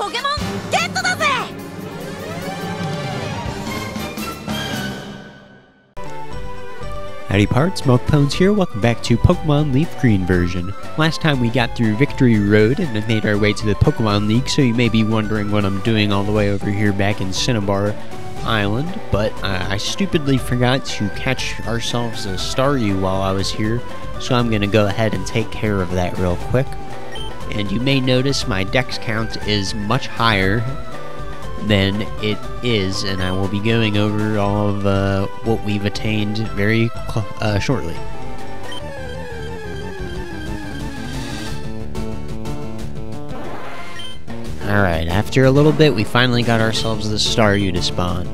Pokemon get to the way! Howdy parts, Mokepones here, welcome back to Pokemon Leaf Green Version. Last time we got through Victory Road and made our way to the Pokemon League, so you may be wondering what I'm doing all the way over here back in Cinnabar Island, but I stupidly forgot to catch ourselves a Staryu while I was here, so I'm going to go ahead and take care of that real quick. And you may notice my dex count is much higher than it is, and I will be going over all of what we've attained very shortly. Alright, after a little bit, we finally got ourselves the Staryu to spawn.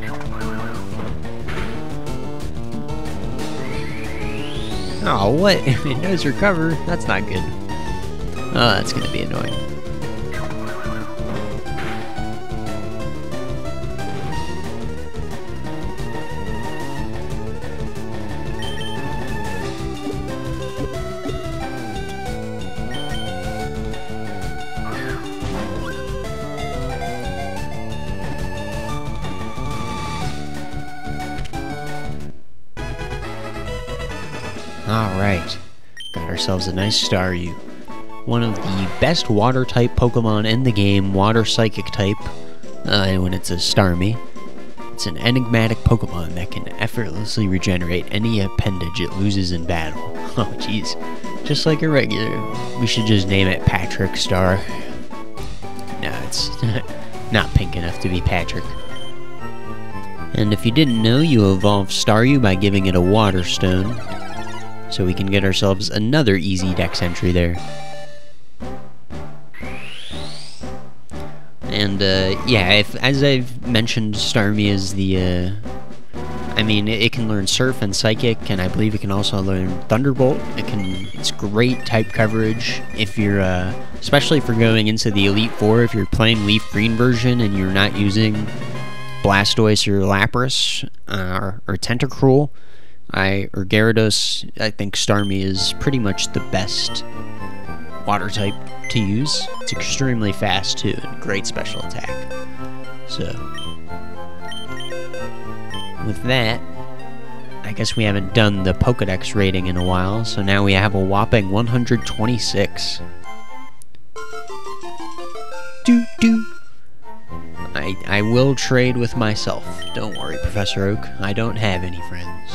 Oh, what? It knows recover? That's not good. Oh, that's gonna be annoying. Alright, got ourselves a nice Staryu. One of the best water-type Pokemon in the game, water psychic type, when it's a Starmie. It's an enigmatic Pokemon that can effortlessly regenerate any appendage it loses in battle. Oh jeez, just like a regular. We should just name it Patrick Star. No, it's not pink enough to be Patrick. And if you didn't know, you evolve Staryu by giving it a Water Stone, so we can get ourselves another easy dex entry there. And, yeah, as I've mentioned, Starmie is the, I mean, it can learn Surf and Psychic, and I believe it can also learn Thunderbolt. It's great type coverage if you're, especially for going into the Elite Four, if you're playing Leaf Green version and you're not using Blastoise or Lapras, or Tentacruel, or Gyarados. I think Starmie is pretty much the best water type to use. It's extremely fast too, and great special attack. So with that, I guess we haven't done the Pokédex rating in a while, so now we have a whopping 126. I will trade with myself. Don't worry, Professor Oak. I don't have any friends.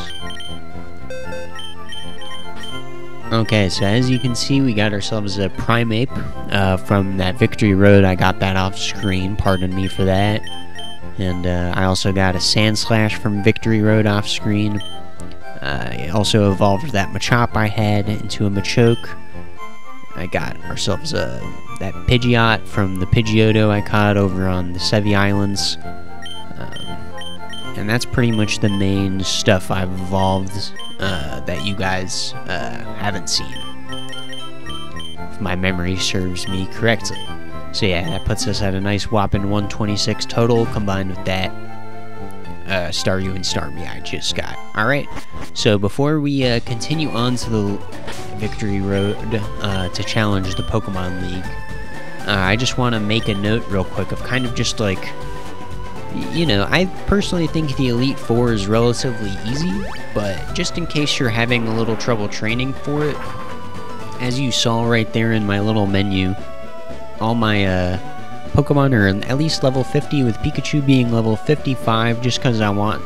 Okay, so as you can see, we got ourselves a Primeape from that Victory Road. I got that off screen, pardon me for that. And I also got a Sandslash from Victory Road off screen. I also evolved that Machop I had into a Machoke. I got ourselves that Pidgeot from the Pidgeotto I caught over on the Sevii Islands. And that's pretty much the main stuff I've evolved that you guys haven't seen, if my memory serves me correctly. So yeah, that puts us at a nice whopping 126 total, combined with that Staryu and Starmie I just got. Alright, so before we continue on to the Victory Road to challenge the Pokemon League, I just want to make a note real quick of kind of just like, you know, I personally think the Elite Four is relatively easy, but just in case you're having a little trouble training for it, as you saw right there in my little menu, all my Pokemon are at least level 50, with Pikachu being level 55, just because I want...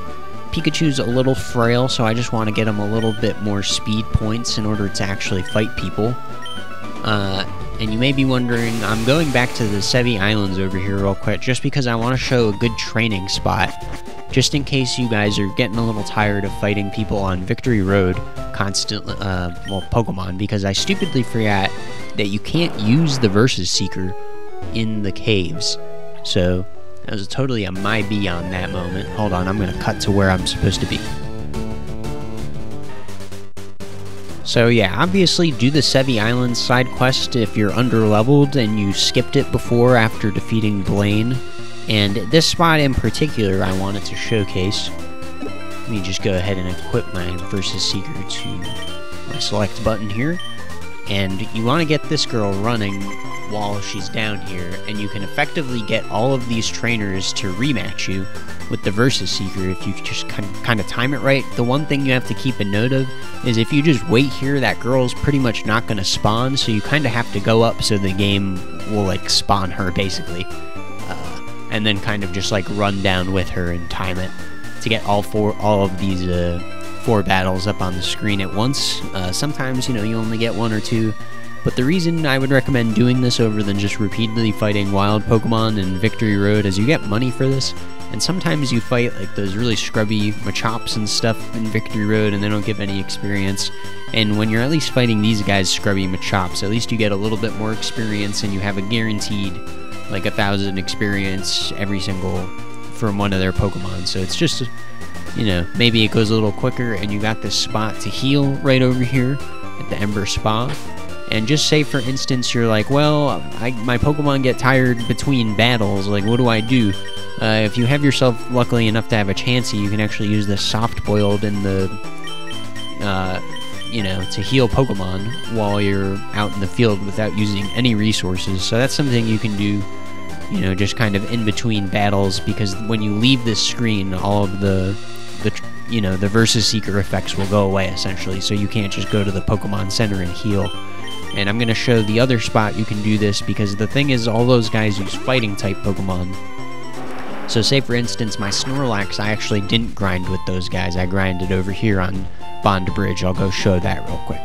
Pikachu's a little frail, so I just want to get him a little bit more speed points in order to actually fight people. And you may be wondering, I'm going back to the Sevii Islands over here real quick, just because I want to show a good training spot, just in case you guys are getting a little tired of fighting people on Victory Road constantly, well, Pokemon, because I stupidly forgot that you can't use the Versus Seeker in the caves, so that was totally a my B on that moment. Hold on, I'm going to cut to where I'm supposed to be. So yeah, obviously do the Sevii Islands side quest if you're underleveled and you skipped it before after defeating Blaine. And this spot in particular I wanted to showcase. Let me just go ahead and equip my Versus Seeker to my select button here. And you want to get this girl running while she's down here, and you can effectively get all of these trainers to rematch you with the Versus Seeker if you just kind of time it right. The one thing you have to keep a note of is if you just wait here, that girl's pretty much not going to spawn, so you kind of have to go up so the game will like spawn her basically, and then kind of just like run down with her and time it to get all of these four battles up on the screen at once. Sometimes, you know, you only get one or two, but the reason I would recommend doing this over than just repeatedly fighting wild Pokemon in Victory Road is you get money for this, and sometimes you fight like those really scrubby Machops and stuff in Victory Road and they don't give any experience, and when you're at least fighting these guys scrubby Machops, at least you get a little bit more experience and you have a guaranteed like 1,000 experience every single from one of their Pokemon, so it's just, you know, maybe it goes a little quicker. And you got this spot to heal right over here at the Ember Spa, and just say for instance you're like, well, my Pokemon get tired between battles, like what do I do? If you have yourself luckily enough to have a Chansey, you can actually use the Soft Boiled in the you know, to heal Pokemon while you're out in the field without using any resources. So that's something you can do, you know, just kind of in between battles, because when you leave this screen, all of the Versus Seeker effects will go away essentially, so you can't just go to the Pokemon Center and heal. And I'm going to show the other spot you can do this, because the thing is all those guys use fighting type Pokemon. So say for instance my Snorlax, I actually didn't grind with those guys, I grinded over here on Bond Bridge. I'll go show that real quick.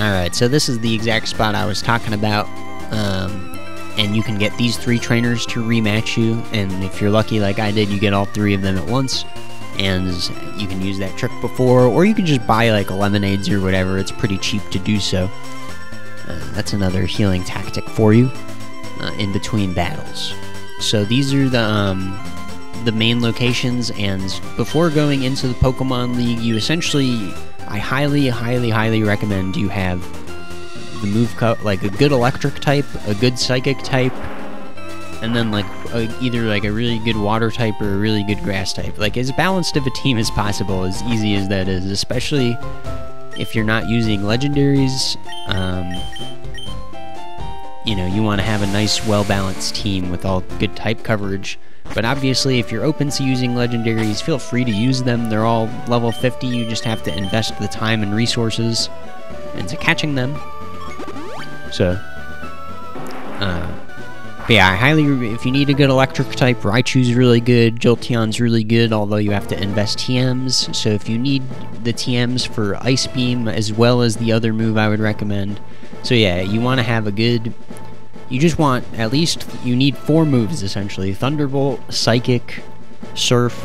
Alright, so this is the exact spot I was talking about, and you can get these three trainers to rematch you, and if you're lucky like I did, you get all three of them at once, and you can use that trick before, or you can just buy like lemonades or whatever, it's pretty cheap to do so. That's another healing tactic for you in between battles. So these are the main locations, and before going into the Pokemon League, you essentially... I highly recommend you have the move like a good electric type, a good psychic type, and then like either like a really good water type or a really good grass type. Like as balanced of a team as possible, as easy as that is, especially if you're not using legendaries. You know, you want to have a nice well-balanced team with all good type coverage. But obviously, if you're open to using legendaries, feel free to use them. They're all level 50, you just have to invest the time and resources into catching them. So, but yeah, I if you need a good electric type, Raichu's really good, Jolteon's really good, although you have to invest TMs. So if you need the TMs for Ice Beam as well as the other move, I would recommend. So yeah, you want to have a good... You just want, at least, you need four moves, essentially. Thunderbolt, Psychic, Surf,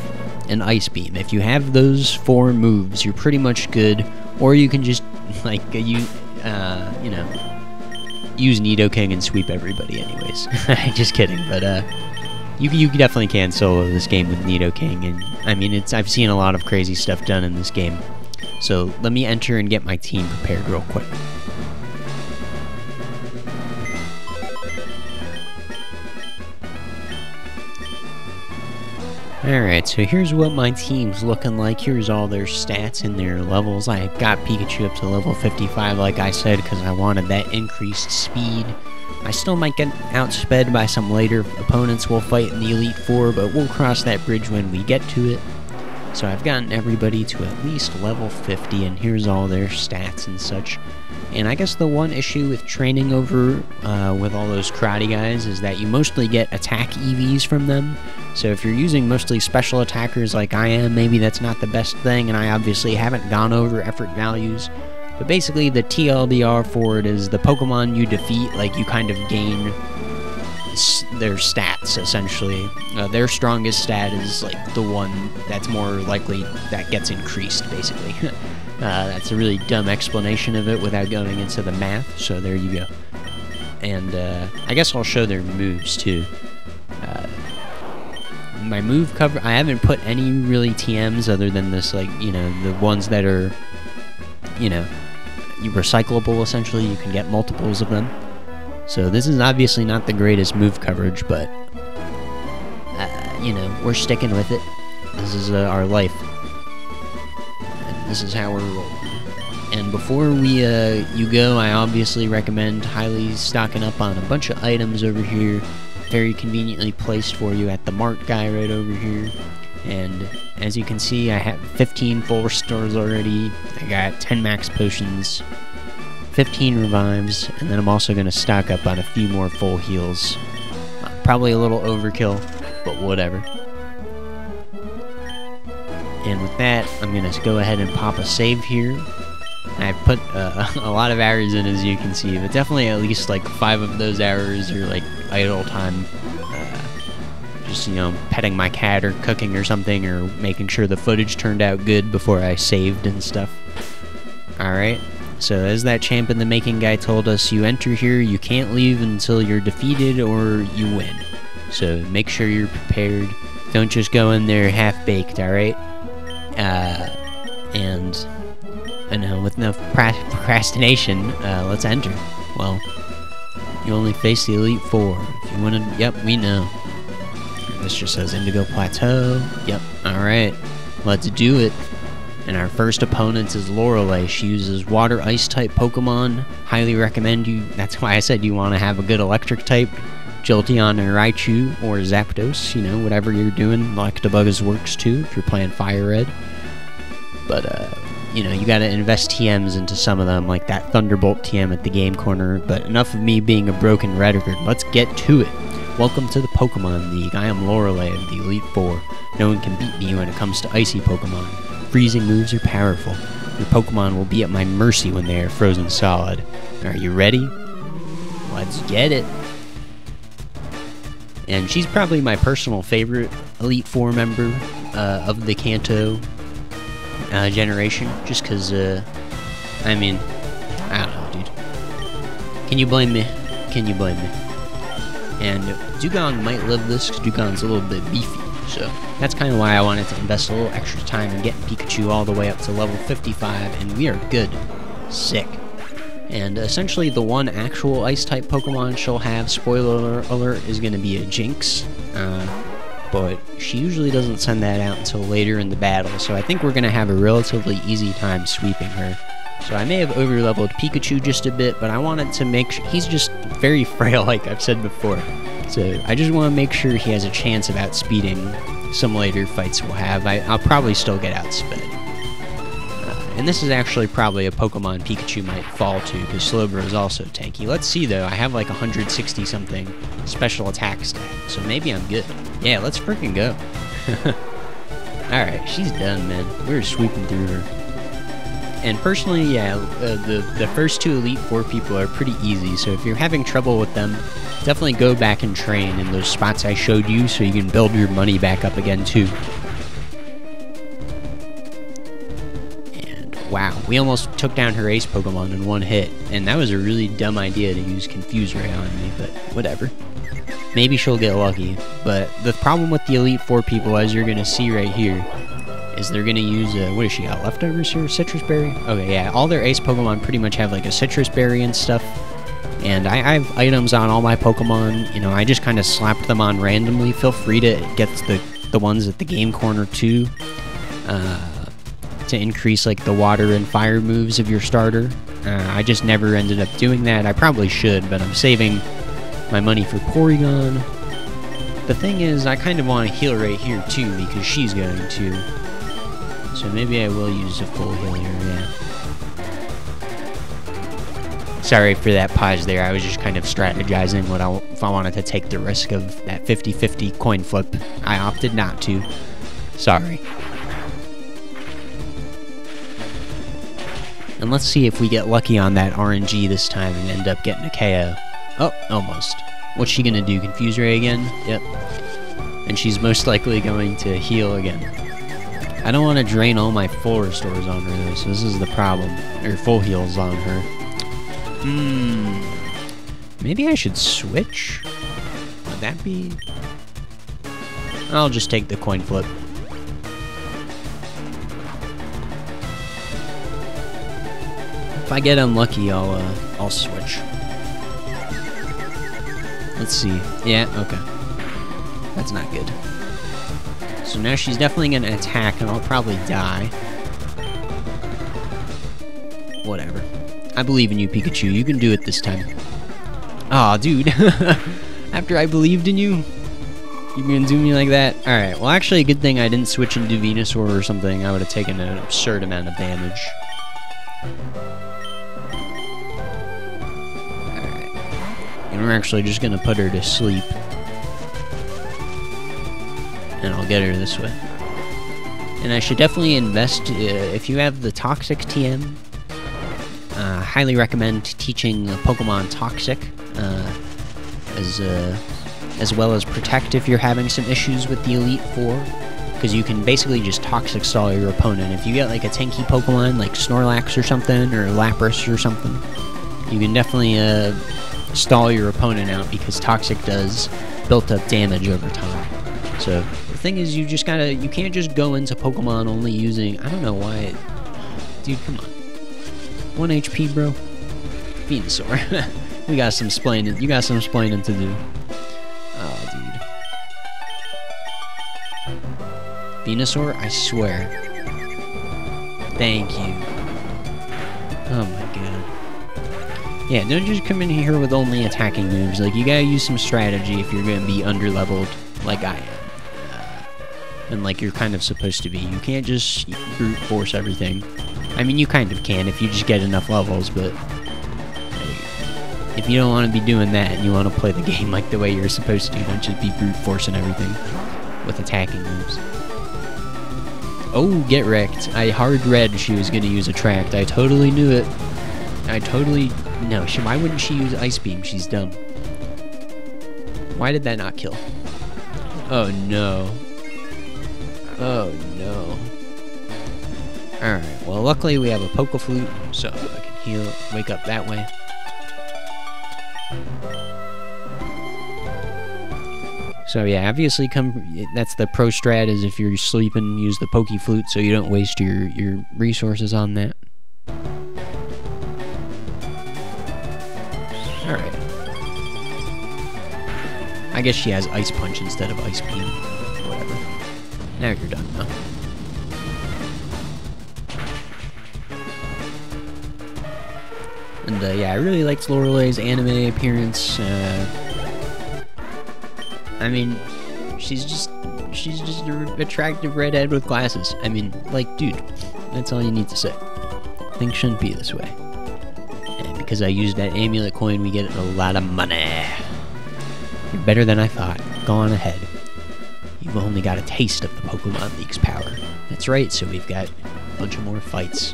and Ice Beam. If you have those four moves, you're pretty much good. Or you can just, like, you know, use Nidoking and sweep everybody anyways. Just kidding, but, you definitely can solo this game with Nidoking, and, I mean, I've seen a lot of crazy stuff done in this game. So, let me enter and get my team prepared real quick. Alright, so here's what my team's looking like. Here's all their stats and their levels. I got Pikachu up to level 55, like I said, because I wanted that increased speed. I still might get outsped by some later opponents we'll fight in the Elite Four, but we'll cross that bridge when we get to it. So I've gotten everybody to at least level 50, and here's all their stats and such. And I guess the one issue with training over with all those karate guys is that you mostly get attack EVs from them. So if you're using mostly special attackers like I am, maybe that's not the best thing, and I obviously haven't gone over effort values. But basically the TLDR for it is the Pokemon you defeat, like you kind of gain their stats essentially. Their strongest stat is like the one that's more likely that gets increased basically. That's a really dumb explanation of it without going into the math, so there you go. And I guess I'll show their moves too. My move cover, I haven't put any really TMs other than this, like, you know, the ones that are, you know, recyclable essentially, you can get multiples of them. So this is obviously not the greatest move coverage, but, you know, we're sticking with it. This is our life. This is how we're rolling. And before we you go, I obviously recommend highly stocking up on a bunch of items over here, very conveniently placed for you at the Mart guy right over here. And as you can see, I have 15 4 stars already. I got 10 max potions, 15 revives, and then I'm also going to stock up on a few more full heals. Probably a little overkill, but whatever. And with that, I'm going to go ahead and pop a save here. I've put a lot of hours in, as you can see, but definitely at least like 5 of those hours are like idle time. Just, you know, petting my cat or cooking or something, or making sure the footage turned out good before I saved and stuff. Alright, so as that champ in the making guy told us, you enter here, you can't leave until you're defeated or you win. So make sure you're prepared. Don't just go in there half-baked, alright? And I know, with no procrastination, let's enter. Well, you only face the Elite Four. If you want to, yep, we know. This just says Indigo Plateau. Yep, alright. Let's do it. And our first opponent is Lorelei. She uses Water Ice type Pokemon. Highly recommend you. That's why I said you want to have a good Electric type. Jolteon or Raichu or Zapdos. You know, whatever you're doing. Electabuzz works too if you're playing Fire Red. But, you know, you gotta invest TMs into some of them, like that Thunderbolt TM at the Game Corner. But enough of me being a broken record. Let's get to it. Welcome to the Pokemon League. I am Lorelei of the Elite Four. No one can beat me when it comes to icy Pokemon. Freezing moves are powerful. Your Pokemon will be at my mercy when they are frozen solid. Are you ready? Let's get it. And she's probably my personal favorite Elite Four member of the Kanto generation. Just because, I mean, I don't know, dude. Can you blame me? Can you blame me? And Dugong might live this because Dugong's a little bit beefy, so that's kind of why I wanted to invest a little extra time in getting Pikachu all the way up to level 55, and we are good. Sick. And essentially the one actual Ice-type Pokemon she'll have, spoiler alert, is going to be a Jinx, but she usually doesn't send that out until later in the battle, so I think we're going to have a relatively easy time sweeping her. So I may have overleveled Pikachu just a bit, but I wanted to make sure he's just very frail, like I've said before. So I just want to make sure he has a chance of outspeeding some later fights we'll have. I'll probably still get outsped. And this is actually probably a Pokemon Pikachu might fall to, because Slowbro is also tanky. Let's see though, I have like 160-something special attack stat, so maybe I'm good. Yeah, let's freaking go. Alright, she's done, man. We're sweeping through her. And personally, yeah, the first two Elite Four people are pretty easy, so if you're having trouble with them, definitely go back and train in those spots I showed you so you can build your money back up again too. And wow, we almost took down her ace Pokemon in one hit, and that was a really dumb idea to use Confuse Ray on me, but whatever. Maybe she'll get lucky, but the problem with the Elite Four people, as you're going to see right here, is they're going to use, what is she got, Leftovers here? Citrus Berry? Okay, yeah, all their ace Pokemon pretty much have like a Citrus Berry and stuff. And I have items on all my Pokemon, you know, I just kind of slapped them on randomly. Feel free to get the ones at the Game Corner too, to increase like the water and fire moves of your starter. I just never ended up doing that. I probably should, but I'm saving my money for Porygon. The thing is, I kind of want to heal right here too, because she's going to. So maybe I will use a full healer, yeah. Sorry for that pause there, I was just kind of strategizing what if I wanted to take the risk of that 50-50 coin flip. I opted not to. Sorry. And let's see if we get lucky on that RNG this time and end up getting a KO. Oh, almost. What's she gonna do, Confuse Ray again? Yep. And she's most likely going to heal again. I don't want to drain all my full restores on her though, so this is the problem. Or full heals on her. Maybe I should switch? Would that be... I'll just take the coin flip. If I get unlucky, I'll switch. Let's see. Yeah, okay. That's not good. So now she's definitely going to attack, and I'll probably die. Whatever. I believe in you, Pikachu. You can do it this time. Aw, dude. After I believed in you, you can do me like that? Alright, well, actually, a good thing I didn't switch into Venusaur or something. I would have taken an absurd amount of damage. Alright. And we're actually just going to put her to sleep. And I'll get her this way. And I should definitely invest, if you have the Toxic TM, highly recommend teaching Pokemon Toxic, as well as Protect if you're having some issues with the Elite Four, because you can basically just Toxic stall your opponent. If you get like a tanky Pokemon like Snorlax or something, or Lapras or something, you can definitely stall your opponent out, because Toxic does built up damage over time. So the thing is, you just gotta, you can't just go into Pokemon only using, I don't know why it, dude, come on. 1 HP, bro. Venusaur. We got some splaining. You got some splaining to do. Oh, dude. Venusaur, I swear. Thank you. Oh my god. Yeah, don't just come in here with only attacking moves. Like, you gotta use some strategy if you're gonna be underleveled, like I am. And like you're kind of supposed to be. You can't just brute force everything. I mean, you kind of can if you just get enough levels, but like, if you don't want to be doing that and you want to play the game like the way you're supposed to, don't just be brute forcing everything with attacking moves. Oh, get wrecked. I hard read she was going to use Attract. I totally knew it. I totally... No, why wouldn't she use Ice Beam? She's dumb. Why did that not kill? Oh, no. Oh, no. Alright, well, luckily we have a Poke Flute, so I can heal, wake up that way. So yeah, obviously that's the pro strat, is if you're sleeping, use the Poke Flute so you don't waste your resources on that. Alright. I guess she has Ice Punch instead of Ice Beam. Whatever. Now you're done, huh? And yeah, I really liked Lorelei's anime appearance. I mean, she's just an attractive redhead with glasses. I mean, like, dude, that's all you need to say. Things shouldn't be this way. And because I used that amulet coin, we get a lot of money. You're better than I thought. Go on ahead. You've only got a taste of the Pokemon League's power. That's right, so we've got a bunch of more fights.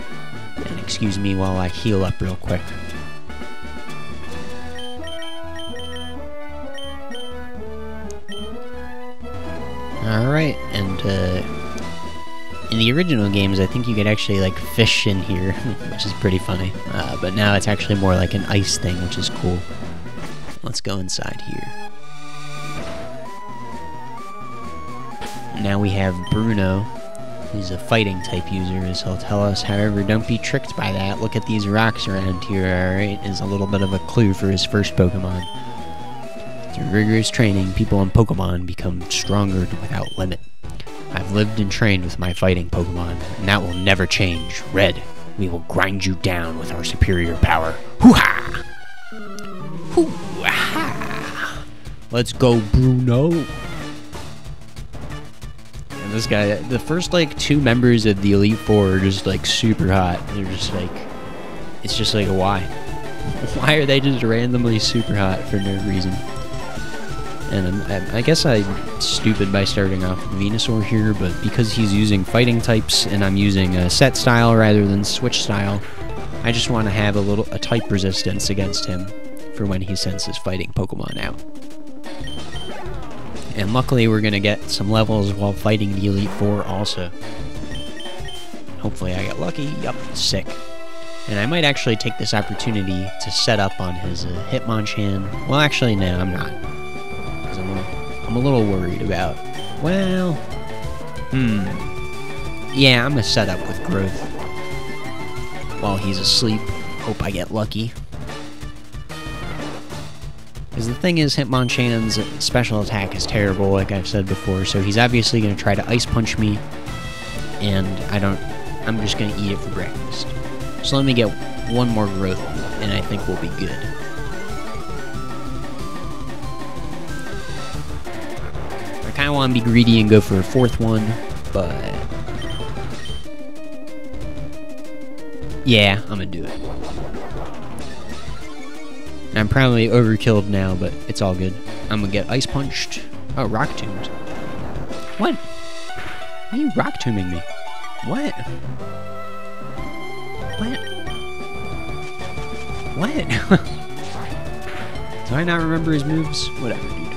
And excuse me while I heal up real quick. Alright, and in the original games, I think you could actually, like, fish in here, which is pretty funny. But now it's actually more like an ice thing, which is cool. Let's go inside here. Now we have Bruno. He's a fighting type user, so he'll tell us, however, don't be tricked by that. Look at these rocks around here, alright, is a little bit of a clue for his first Pokemon. Through rigorous training, people in Pokemon become stronger without limit. I've lived and trained with my fighting Pokemon, and that will never change. Red, we will grind you down with our superior power. Hoo-ha! Hoo-ha! Let's go, Bruno! This guy, the first like 2 members of the Elite Four are just like super hot. They're just like, it's just like, why? Why are they just randomly super hot for no reason? And I guess I'm stupid by starting off with Venusaur here, but because he's using fighting types and I'm using a set style rather than switch style, I just want to have a type resistance against him for when he sends his fighting Pokemon out. And luckily we're gonna get some levels while fighting the Elite Four also. Hopefully I got lucky. Yup, sick. And I might actually take this opportunity to set up on his Hitmonchan. Well, actually, no, I'm not. Because I'm a little worried about... Well... Yeah, I'm gonna set up with Growth. While he's asleep. Hope I get lucky. Because the thing is, Hitmonchan's special attack is terrible, like I've said before, so he's obviously going to try to Ice Punch me, and I'm just going to eat it for breakfast. So let me get one more growth, and I think we'll be good. I kind of want to be greedy and go for a fourth one, but... yeah, I'm gonna do it. I'm probably overkilled now, but it's all good. I'm gonna get ice punched. Oh, rock tombed. What? Why are you rock tombing me? What? What? What? Do I not remember his moves? Whatever, dude.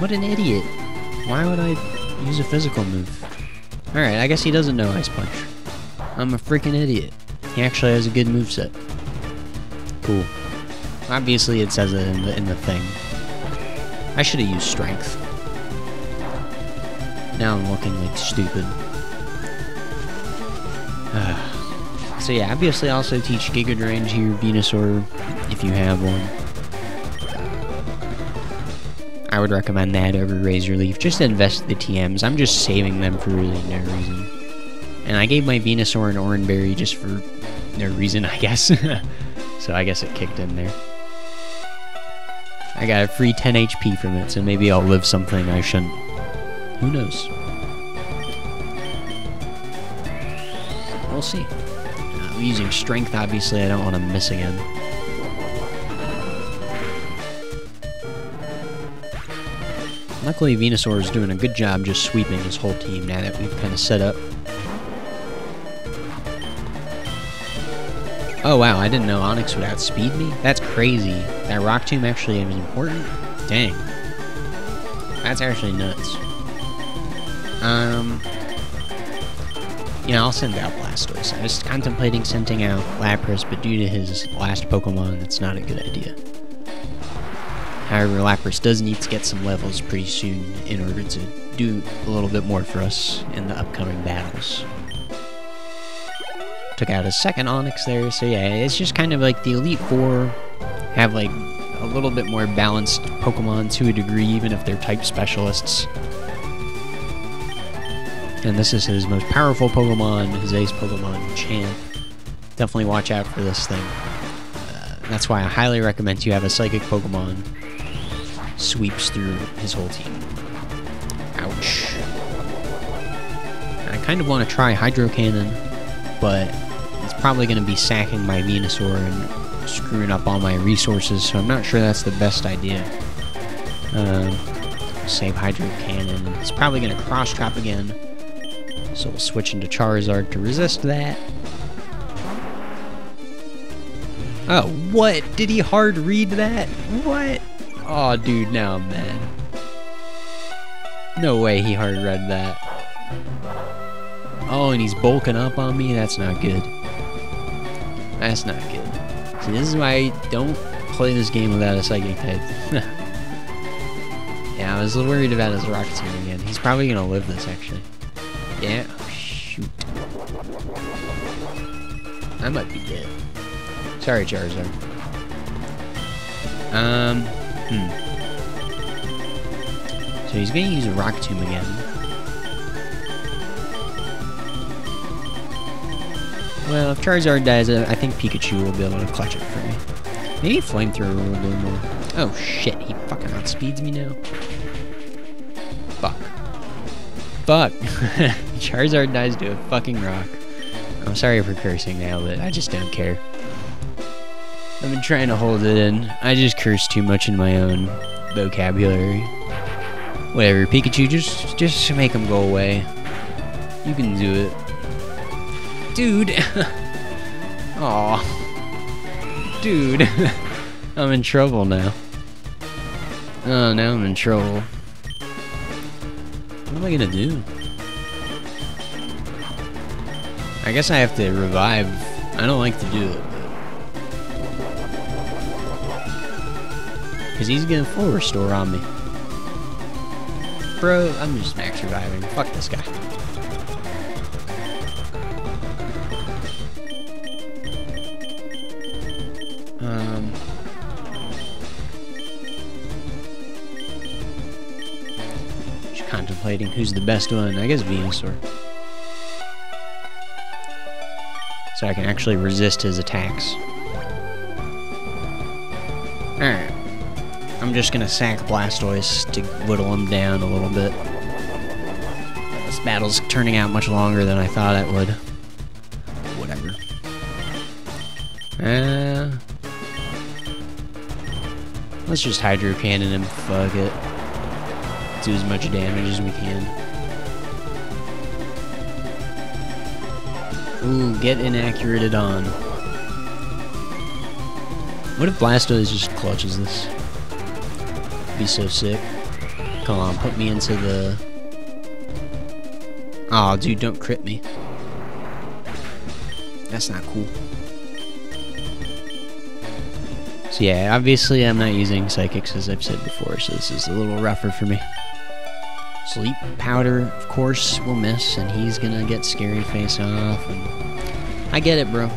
What an idiot. Why would I use a physical move? Alright, I guess he doesn't know ice punch. I'm a freaking idiot. He actually has a good moveset. Cool. Obviously it says it in the thing. I should have used strength. Now I'm looking like stupid. So yeah, obviously I also teach Giga Drain to your Venusaur, if you have one. I would recommend that over Razor Leaf. Just invest the TMs. I'm just saving them for really no reason. And I gave my Venusaur an Oran Berry just for no reason, I guess. So I guess it kicked in there. I got a free 10 HP from it, so maybe I'll live something I shouldn't. Who knows? We'll see. I'm using strength, obviously. I don't want to miss again. Luckily, Venusaur is doing a good job just sweeping his whole team now that we've kind of set up. Oh wow, I didn't know Onix would outspeed me. That's crazy. That Rock Tomb actually is important? Dang. That's actually nuts. Yeah, I'll send out Blastoise. I was contemplating sending out Lapras, but due to his last Pokemon, that's not a good idea. However, Lapras does need to get some levels pretty soon in order to do a little bit more for us in the upcoming battles. Took out a second Onix there, so yeah, it's just kind of like the Elite Four have like a little bit more balanced Pokemon to a degree, even if they're type specialists. And this is his most powerful Pokemon, his ace Pokemon, Champ. Definitely watch out for this thing. That's why I highly recommend you have a Psychic Pokemon. Sweeps through his whole team. Ouch. I kind of want to try Hydro Cannon, but it's probably going to be sacking my Venusaur and screwing up all my resources, so I'm not sure that's the best idea. Save Hydro Cannon. It's probably going to cross chop again, so we'll switch into Charizard to resist that. Oh, what? Did he hard read that? What? Oh, dude, now I'm mad. No way he hard read that. Oh, and he's bulking up on me? That's not good. That's not good. See, this is why I don't play this game without a Psychic type. Yeah, I was a little worried about his Rock Tomb again. He's probably gonna live this, actually. Yeah, oh, shoot. I might be dead. Sorry, Charizard. So he's gonna use a Rock Tomb again. Well, if Charizard dies, I think Pikachu will be able to clutch it for me. Maybe Flamethrower will do more. Oh shit, he fucking outspeeds me now. Fuck. Fuck! Charizard dies to a fucking rock. I'm sorry for cursing now, but I just don't care. I've been trying to hold it in. I just curse too much in my own vocabulary. Whatever, Pikachu, just make him go away. You can do it. Dude! Aw. Dude. I'm in trouble now. Oh, now I'm in trouble. What am I gonna do? I guess I have to revive. I don't like to do it. Because he's getting full restore on me. Bro, I'm just max reviving. Fuck this guy. Just contemplating who's the best one. I guess Venusaur. so I can actually resist his attacks. Alright. I'm just gonna sack Blastoise to whittle him down a little bit. This battle's turning out much longer than I thought it would. Whatever. Let's just Hydro Cannon him, fuck it. Let's do as much damage as we can. Ooh, get inaccurated on. What if Blastoise just clutches this? It'd be so sick. Come on, put me into the... Aw, dude, don't crit me. That's not cool. So yeah, obviously I'm not using Psychics, as I've said before, so this is a little rougher for me. Sleep Powder, of course, will miss, and he's gonna get Scary Face off. And I get it, bro.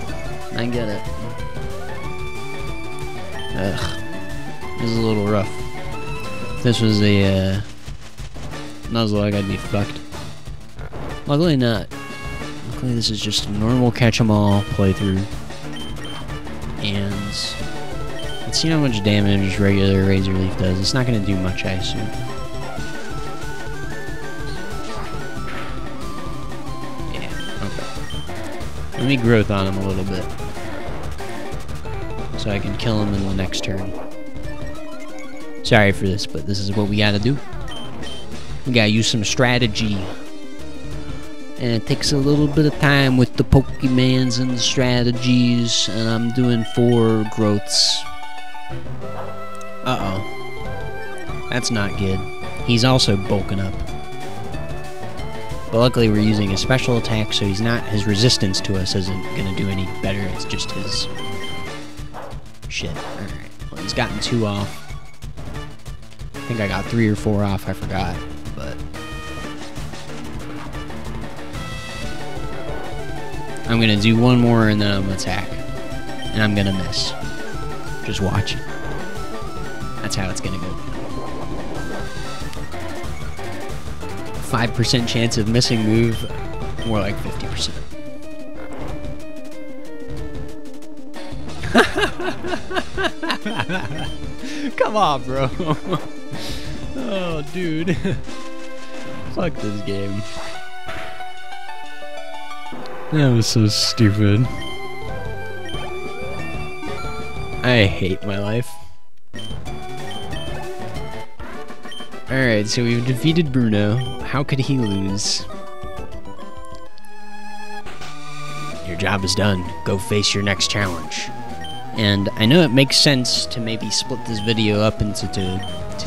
I get it. Ugh. This is a little rough. If this was a, Nuzlocke, I'd be fucked. Luckily not. Luckily this is just a normal catch-em-all playthrough. And... let's see how much damage regular Razor Leaf does. It's not going to do much, I assume. Yeah, okay. Let me growth on him a little bit, so I can kill him in the next turn. Sorry for this, but this is what we gotta do. We gotta use some strategy. And it takes a little bit of time with the Pokemans and the strategies, and I'm doing 4 growths. Uh-oh. That's not good. He's also bulking up. But luckily we're using a special attack, so he's not... his resistance to us isn't gonna do any better, it's just his... shit. Alright. Well, he's gotten 2 off. I think I got 3 or 4 off, I forgot. But... I'm gonna do one more and then I'm gonna attack. And I'm gonna miss. Just watch. That's how it's gonna go. 5% chance of missing move, more like 50%. Come on, bro. Oh, dude. Fuck this game. That was so stupid. I hate my life. Alright, so we've defeated Bruno. How could he lose? Your job is done. Go face your next challenge. And I know it makes sense to maybe split this video up into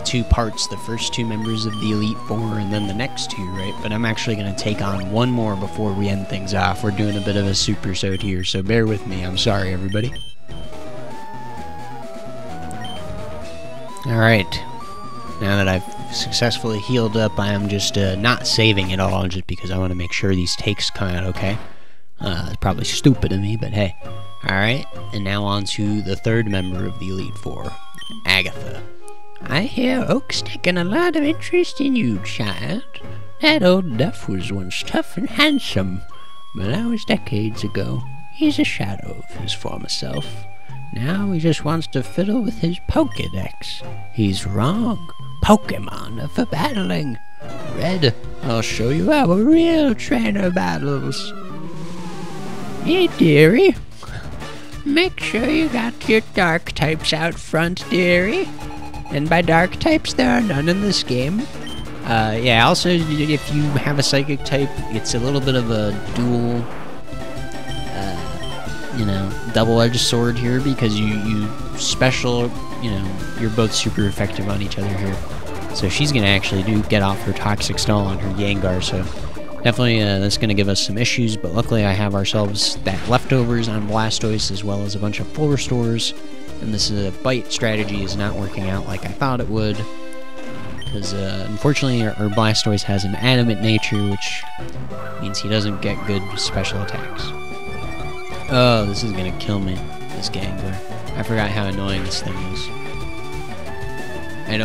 two parts, the first 2 members of the Elite Four and then the next 2, right? But I'm actually going to take on 1 more before we end things off. We're doing a bit of a supersode here, so bear with me. I'm sorry, everybody. Alright. Now that I've successfully healed up, I am just not saving at all, just because I want to make sure these takes come out okay. It's probably stupid of me, but hey. Alright, and now on to the 3rd member of the Elite Four, Agatha. I hear Oak's taken a lot of interest in you, child. That old duff was once tough and handsome, but that was decades ago. He's a shadow of his former self. Now he just wants to fiddle with his Pokédex. He's wrong. Pokemon are for battling. Red, I'll show you our real trainer battles. Hey, dearie. Make sure you got your dark types out front, dearie. And by dark types, there are none in this game. Yeah, also, if you have a psychic type, it's a little bit of a dual, you know, double-edged sword here, because you special, you know, you're both super effective on each other here. So she's going to actually do get off her Toxic Stall on her Yangar, so definitely that's going to give us some issues, but luckily I have ourselves that Leftovers on Blastoise, as well as a bunch of full restores. And this bite strategy is not working out like I thought it would, because unfortunately our Blastoise has an adamant nature, which means he doesn't get good special attacks. Oh, this is gonna kill me, this Gangler. I forgot how annoying this thing is. I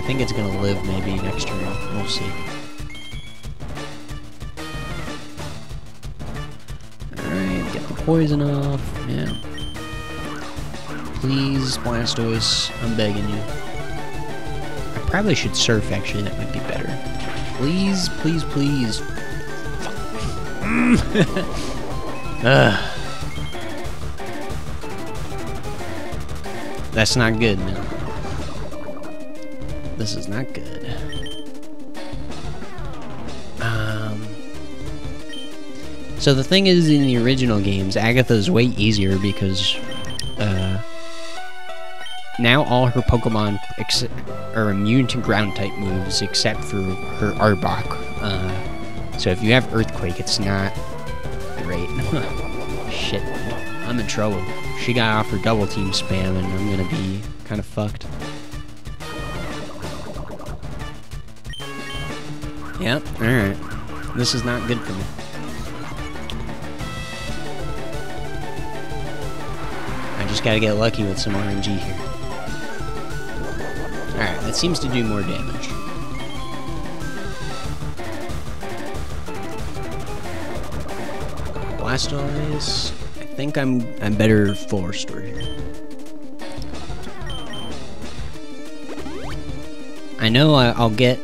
think it's gonna live maybe next turn. We'll see. Alright, got the poison off. Yeah. Please, Blastoise, I'm begging you. I probably should Surf, actually. That would be better. Please, please, please. Fuck. That's not good, man. This is not good. So the thing is, in the original games, Agatha's way easier because now all her Pokemon are immune to ground-type moves except for her Arbok. So if you have Earthquake, it's not great. Shit, I'm in trouble. She got off her double team spam and I'm gonna be kind of fucked. Yep, alright. This is not good for me. I just gotta get lucky with some RNG here. Alright, that seems to do more damage. Blastoise. I think I'm better full restore here. I know I'll get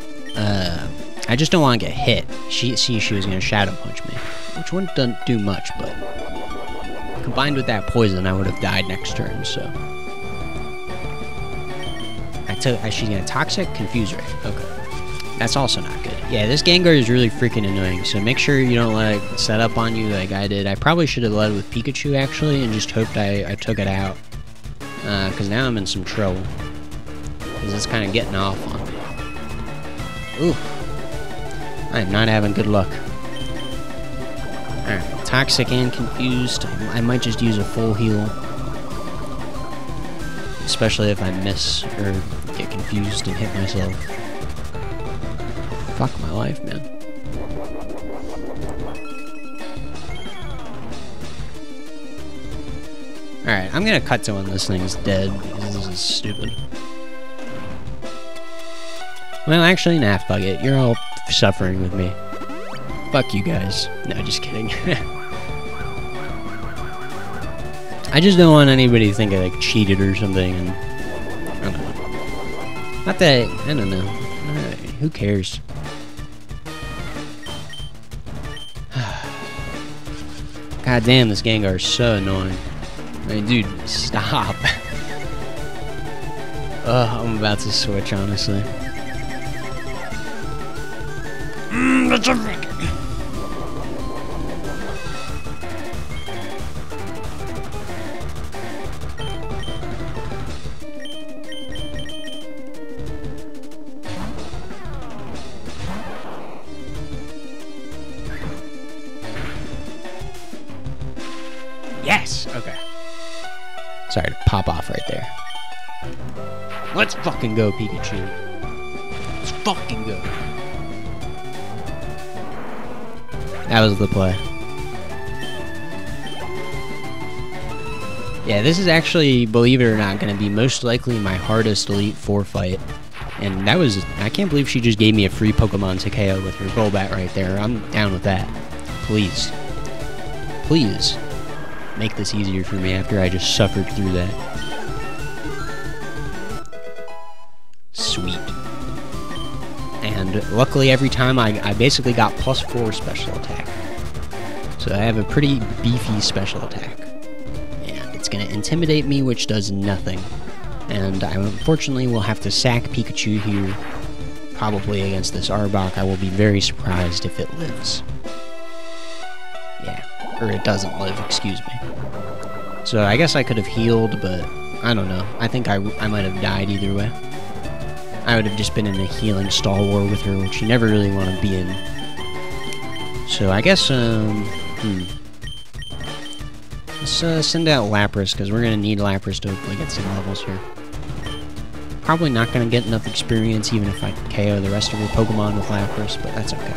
I just don't want to get hit. She was gonna shadow punch me, which wouldn't do much, but combined with that poison, I would have died next turn. So she's gonna Toxic, Confuse Ray. Okay, that's also not good. Yeah, this Gengar is really freaking annoying. So make sure you don't let it set up on you like I did. I probably should have led with Pikachu actually, and just hoped I took it out. Cause now I'm in some trouble. Cause it's kind of getting off on me. Ooh, I am not having good luck. Alright, Toxic and Confused. I might just use a full heal. Especially if I miss or get confused and hit myself. Fuck my life, man. Alright, I'm gonna cut to when this thing's dead, because this is stupid. Well, actually, nah, fuck it. You're all suffering with me. Fuck you guys. No, just kidding. I just don't want anybody to think I like cheated or something. And I don't know. Not that I don't know. Right, who cares? God damn, this Gengar is so annoying. Hey, dude, stop. Ugh, I'm about to switch, honestly. That's a freaking. Sorry to pop off right there. Let's fucking go, Pikachu. Let's fucking go. That was the play. Yeah, this is actually, believe it or not, going to be most likely my hardest Elite Four fight. And that was... I can't believe she just gave me a free Pokemon to KO with her Golbat right there. I'm down with that. Please. Please. Make this easier for me after I just suffered through that. Sweet. And luckily every time I basically got +4 special attack. So I have a pretty beefy special attack. And it's going to intimidate me, which does nothing. And I unfortunately will have to sack Pikachu here, probably against this Arbok. I will be very surprised if it lives. Or it doesn't live, excuse me. So I guess I could have healed, but I don't know. I think I might have died either way. I would have just been in a healing stall war with her, which you never really want to be in. So I guess, let's send out Lapras, because we're going to need Lapras to hopefully get some levels here. Probably not going to get enough experience, even if I KO the rest of her Pokemon with Lapras, but that's okay.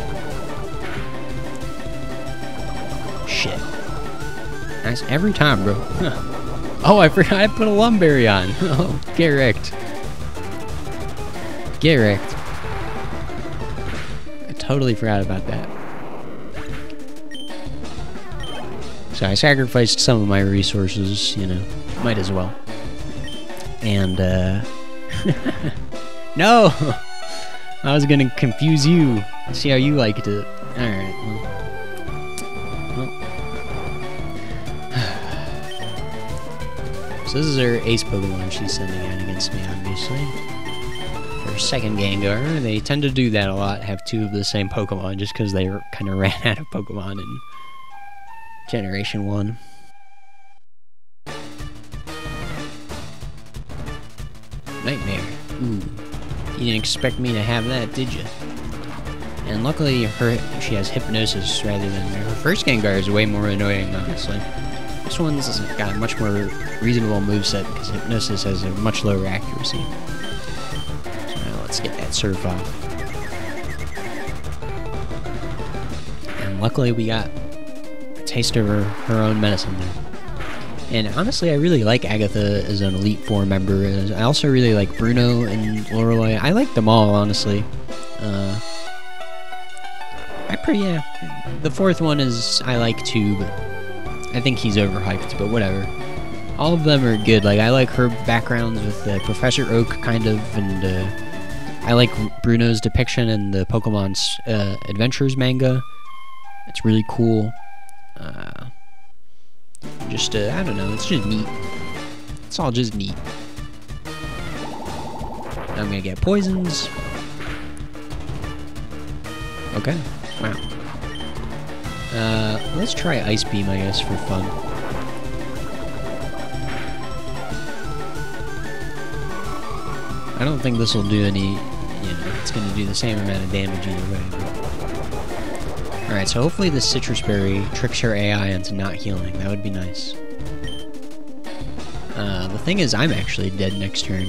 Shit. Nice every time, bro. Oh, I forgot I put a Lumberry on. Oh, get wrecked. Get wrecked. I totally forgot about that. So I sacrificed some of my resources, you know, might as well. And, no! I was gonna confuse you. See how you liked it. Alright, well. So this is her ace Pokemon she's sending out against me, obviously. Her second Gengar. They tend to do that a lot, have two of the same Pokemon, just because they kind of ran out of Pokemon in Generation 1. Nightmare. Ooh. You didn't expect me to have that, did you? And luckily, she has Hypnosis rather than her first Gengar is way more annoying, honestly. This one's got a much more reasonable moveset because Hypnosis has a much lower accuracy. So now let's get that Surf off. And luckily, we got a taste of her own medicine there. And honestly, I really like Agatha as an Elite Four member. I also really like Bruno and Lorelei. I like them all, honestly. Yeah. The fourth one is I like too, but I think he's overhyped, but whatever. All of them are good. Like, I like her backgrounds with Professor Oak, kind of, and I like Bruno's depiction in the Pokemon's Adventures manga. It's really cool. I don't know, it's just neat. It's all just neat. I'm gonna get poisons. Okay, wow. Let's try Ice Beam, I guess, for fun. I don't think this will do any, you know, it's gonna do the same amount of damage either way. Alright, so hopefully this Citrus Berry tricks her AI into not healing. That would be nice. The thing is, I'm actually dead next turn.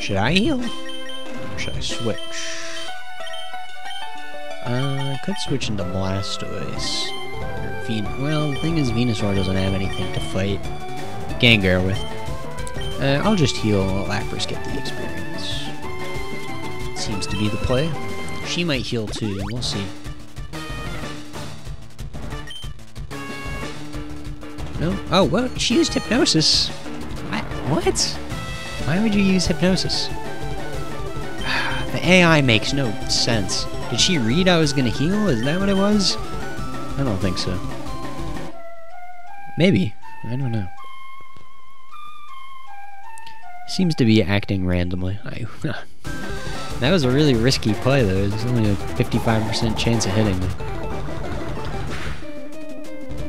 Should I heal? Or should I switch? I could switch into Blastoise. Or well, the thing is, Venusaur doesn't have anything to fight Gengar with. I'll just heal and let Lapras get the experience. Seems to be the play. She might heal too, we'll see. No? Oh, well, she used Hypnosis! What? Why would you use Hypnosis? The AI makes no sense. Did she read I was gonna heal? Is that what it was? I don't think so. Maybe. I don't know. Seems to be acting randomly. That was a really risky play, though. There's only a 55% chance of hitting me.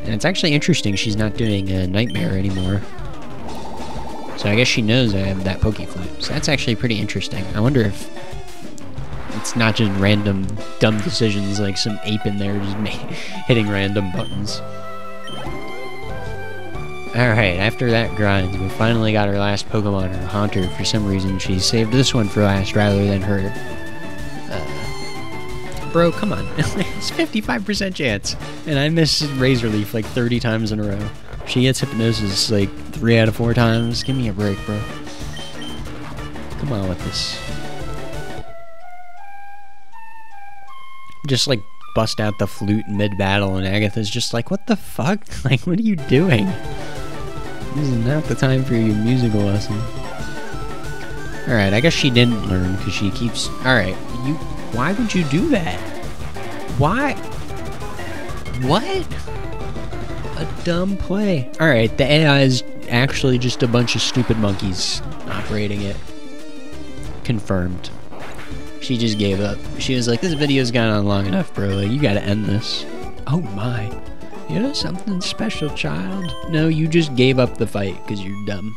And it's actually interesting she's not doing a Nightmare anymore. So I guess she knows I have that Poke Flute. So that's actually pretty interesting. I wonder if it's not just random dumb decisions like some ape in there just hitting random buttons. Alright, after that grind, we finally got our last Pokemon, her Haunter. For some reason, she saved this one for last rather than her... Bro, come on. It's 55% chance. And I miss Razor Leaf like 30 times in a row. She gets Hypnosis like 3 out of 4 times. Give me a break, bro. Come on with this. Just like bust out the flute mid-battle and Agatha's just like, what the fuck? Like, what are you doing? This is not the time for your musical lesson. Alright, I guess she didn't learn because she keeps... Alright, you... Why would you do that? Why? What? A dumb play. Alright, the AI is actually just a bunch of stupid monkeys operating it. Confirmed. She just gave up. She was like, this video's gone on long enough, bro. Like, you gotta end this. Oh my. You're something special, child. No, you just gave up the fight because you're dumb.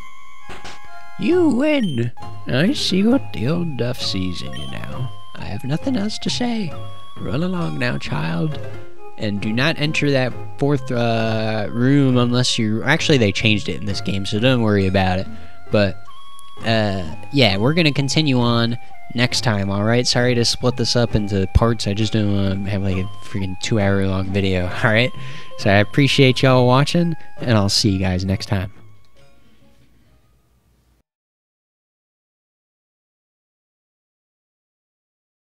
You win! I see what the old duff sees in you now. I have nothing else to say. Run along now, child. And do not enter that fourth room unless you... Actually, they changed it in this game, so don't worry about it. But, yeah, we're gonna continue on next time, alright? Sorry to split this up into parts. I just don't want to have like a freaking 2-hour long video, alright? So I appreciate y'all watching, and I'll see you guys next time.